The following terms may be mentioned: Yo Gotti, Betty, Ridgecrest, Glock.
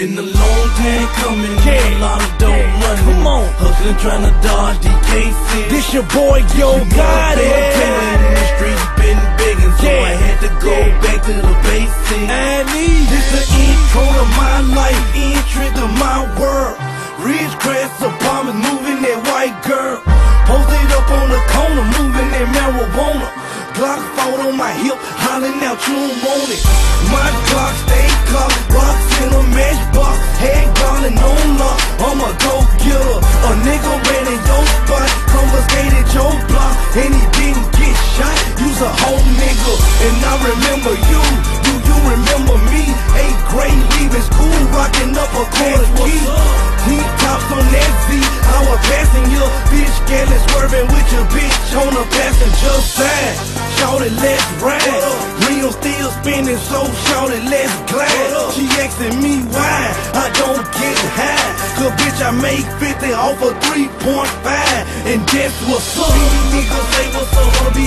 Been a long time coming, yeah, a lot of dope money. Come on, hustling, trying to dodge the cases. This your boy, Yo Gotti. The streets been begging, so I had to go back to the basics. I need this the intro to my life, entry to my world. Ridgecrest, Obama's moving that white girl. Posted up on the corner, moving that marijuana. Glock fought on my hip, hollering out, you don't want it. My Glock stay cocked, rocks in a matchbox, head ballin' on lock. I'm a go getter, a nigga ran in your spot, confiscated your block, and he didn't get shot. You's a whole nigga, and I remember you. Do you remember me? 8th grade, leaving school, rocking up a class key. T-tops on that Z, I was passing your bitch, getting swerving with your bitch on the passenger side. Shout it, let's ride. Real still spinning, so shout it, let's glide. She asking me why I don't get high. Cause bitch, I make 50 off of 3.5, and that's what's up. These niggas say what's up,